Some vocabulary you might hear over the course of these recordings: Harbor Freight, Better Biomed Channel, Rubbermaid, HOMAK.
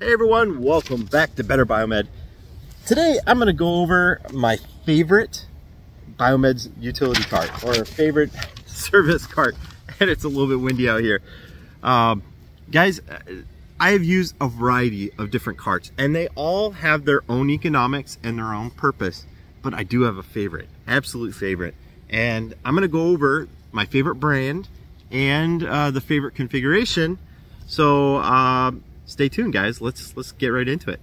Hey everyone, welcome back to Better Biomed. Today I'm going to go over my favorite Biomed's utility cart, or favorite service cart, and it's a little bit windy out here. Guys, I have used a variety of different carts, and they all have their own economics and their own purpose, but I do have a favorite, absolute favorite, and I'm going to go over my favorite brand and the favorite configuration, so stay tuned, guys. Let's get right into it.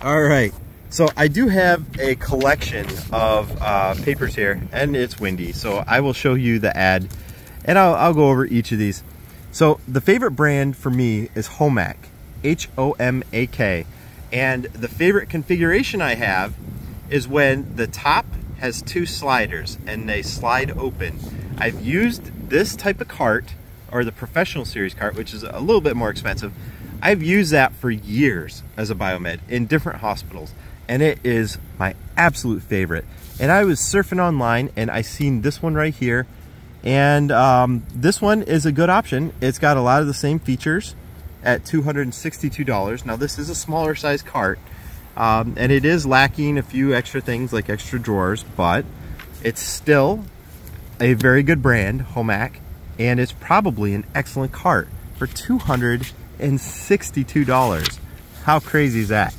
All right, so I do have a collection of papers here, and it's windy, so I will show you the ad, and I'll go over each of these. So the favorite brand for me is HOMAK, H-O-M-A-K, and the favorite configuration I have is when the top has two sliders and they slide open. I've used this type of cart, or the professional series cart, which is a little bit more expensive. I've used that for years as a biomed in different hospitals, and it is my absolute favorite. And I was surfing online and I seen this one right here, and this one is a good option. It's got a lot of the same features at $262. Now this is a smaller size cart, and it is lacking a few extra things like extra drawers, but it's still a very good brand, HOMAK, and it's probably an excellent cart for $262. How crazy is that?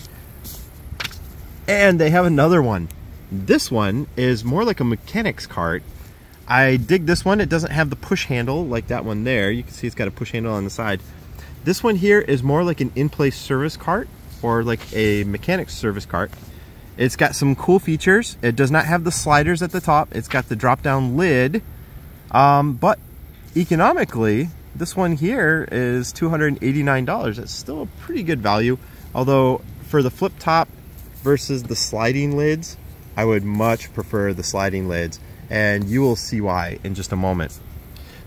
And they have another one. This one is more like a mechanic's cart. I dig this one. It doesn't have the push handle like that one there. You can see it's got a push handle on the side. This one here is more like an in-place service cart, or like a mechanic's service cart. It's got some cool features. It does not have the sliders at the top. It's got the drop-down lid, but economically, this one here is $289. That's still a pretty good value, although for the flip top versus the sliding lids, I would much prefer the sliding lids, and you will see why in just a moment.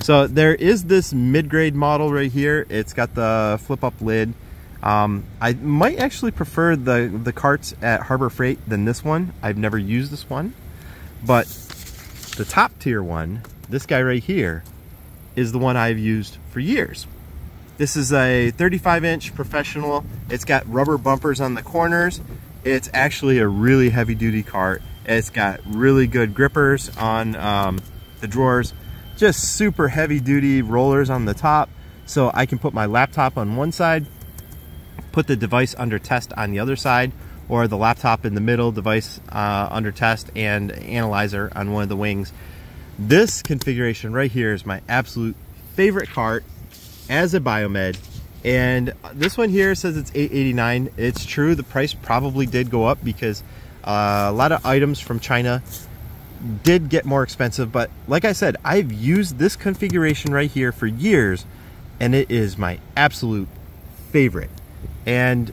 So there is this mid-grade model right here. It's got the flip-up lid. I might actually prefer the carts at Harbor Freight than this one. I've never used this one, but the top tier one, this guy right here, is the one I've used for years. This is a 35-inch professional. It's got rubber bumpers on the corners. It's actually a really heavy-duty cart. It's got really good grippers on the drawers, just super heavy-duty rollers on the top, so I can put my laptop on one side, put the device under test on the other side, or the laptop in the middle, device under test, and analyzer on one of the wings. This configuration right here is my absolute favorite cart as a biomed, and this one here says it's $889. It's true, the price probably did go up because a lot of items from China did get more expensive, but like I said, I've used this configuration right here for years, and it is my absolute favorite. And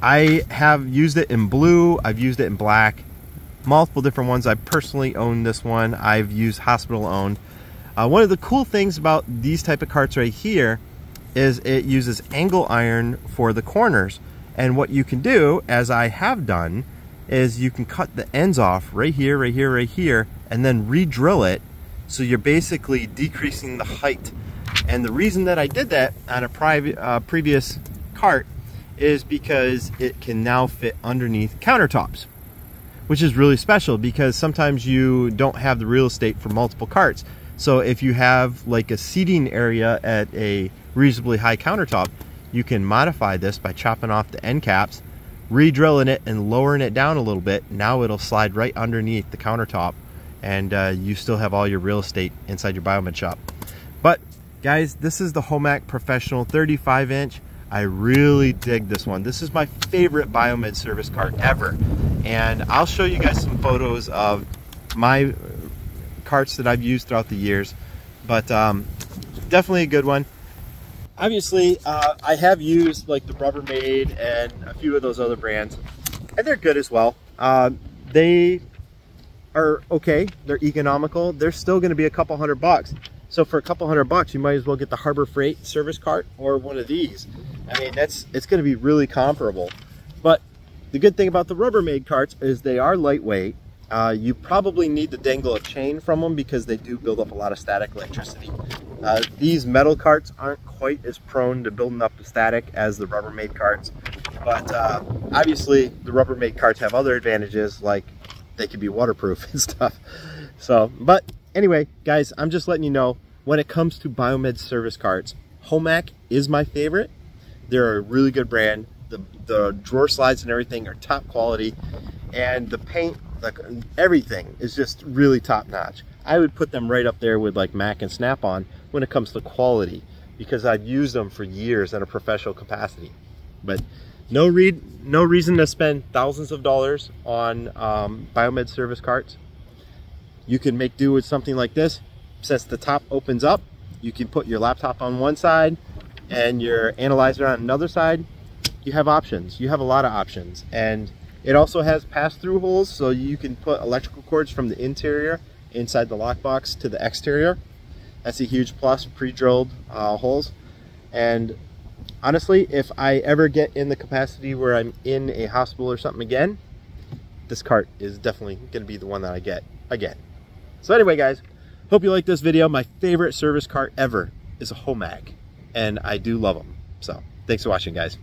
I have used it in blue, I've used it in black, multiple different ones. I personally own this one. I've used hospital owned. One of the cool things about these type of carts right here is it uses angle iron for the corners. And what you can do, as I have done, is you can cut the ends off right here, right here, right here, and then re-drill it. So you're basically decreasing the height. And the reason that I did that on a previous cart is because it can now fit underneath countertops, which is really special because sometimes you don't have the real estate for multiple carts. So if you have like a seating area at a reasonably high countertop, you can modify this by chopping off the end caps, re-drilling it, and lowering it down a little bit. Now it'll slide right underneath the countertop, and you still have all your real estate inside your biomed shop. But guys, this is the HOMAK Professional 35-inch. I really dig this one. This is my favorite biomed service cart ever. And I'll show you guys some photos of my carts that I've used throughout the years, but definitely a good one. Obviously, I have used like the Rubbermaid and a few of those other brands, and they're good as well. They are okay, they're economical. They're still gonna be a couple $100. So for a couple $100, you might as well get the Harbor Freight service cart or one of these. I mean, it's going to be really comparable. But the good thing about the Rubbermaid carts is they are lightweight. You probably need to dangle a chain from them because they do build up a lot of static electricity. These metal carts aren't quite as prone to building up the static as the Rubbermaid carts, but obviously the Rubbermaid carts have other advantages, like they could be waterproof and stuff. So, but anyway, guys, I'm just letting you know, when it comes to Biomed service carts, HOMAK is my favorite. They're a really good brand. The drawer slides and everything are top quality, and the paint, like everything, is just really top notch. I would put them right up there with like Mac and Snap-on when it comes to quality, because I've used them for years in a professional capacity. But no reason to spend thousands of dollars on Biomed service carts. You can make do with something like this. Since the top opens up, you can put your laptop on one side and your analyzer on another side. You have options. You have a lot of options, and it also has pass-through holes, so you can put electrical cords from the interior inside the lockbox to the exterior. That's a huge plus, pre-drilled holes. And honestly, if I ever get in the capacity where I'm in a hospital or something again, this cart is definitely going to be the one that I get again. So anyway, guys, hope you like this video. My favorite service cart ever is a HOMAK, and I do love them. So thanks for watching, guys.